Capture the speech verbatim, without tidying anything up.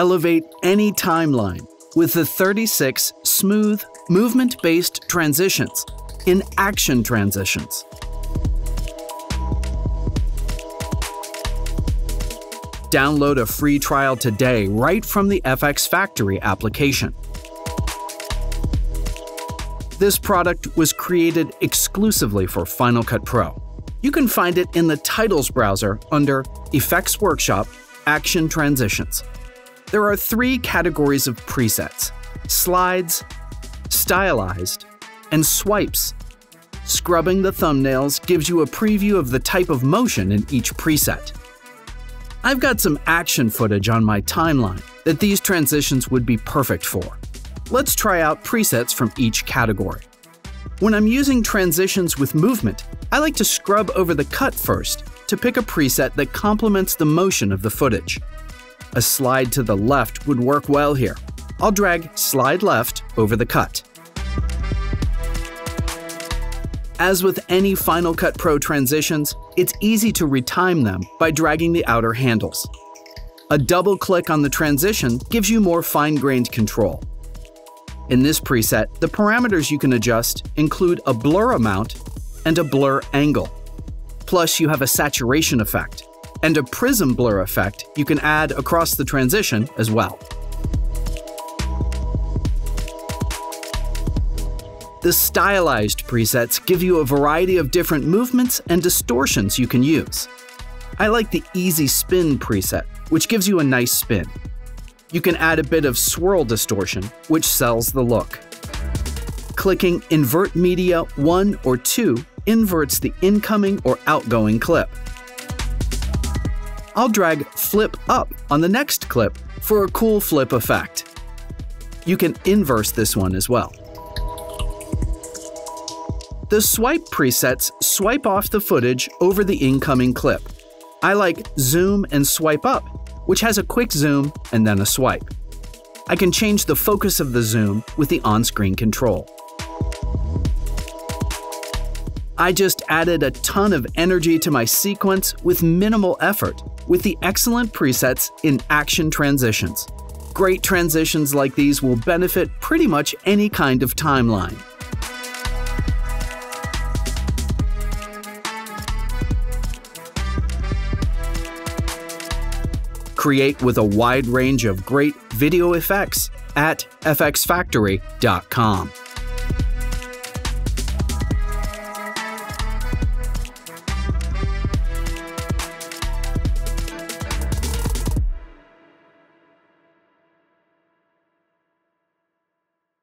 elevate any timeline with the thirty-six smooth, movement-based transitions in Action Transitions. Download a free trial today right from the F X Factory application. This product was created exclusively for Final Cut Pro. You can find it in the Titles browser under Effects Workshop, Action Transitions. There are three categories of presets: slides, stylized, and swipes. Scrubbing the thumbnails gives you a preview of the type of motion in each preset. I've got some action footage on my timeline that these transitions would be perfect for. Let's try out presets from each category. When I'm using transitions with movement, I like to scrub over the cut first to pick a preset that complements the motion of the footage. A slide to the left would work well here. I'll drag Slide Left over the cut. As with any Final Cut Pro transitions, it's easy to retime them by dragging the outer handles. A double click on the transition gives you more fine-grained control. In this preset, the parameters you can adjust include a blur amount and a blur angle. Plus, you have a saturation effect and a prism blur effect you can add across the transition as well. The stylized presets give you a variety of different movements and distortions you can use. I like the Easy Spin preset, which gives you a nice spin. You can add a bit of swirl distortion, which sells the look. Clicking Invert Media one or two inverts the incoming or outgoing clip. I'll drag Flip Up on the next clip for a cool flip effect. You can inverse this one as well. The swipe presets swipe off the footage over the incoming clip. I like Zoom and Swipe Up, which has a quick zoom and then a swipe. I can change the focus of the zoom with the on-screen control. I just added a ton of energy to my sequence with minimal effort with the excellent presets in Action Transitions. Great transitions like these will benefit pretty much any kind of timeline. Create with a wide range of great video effects at f x factory dot com.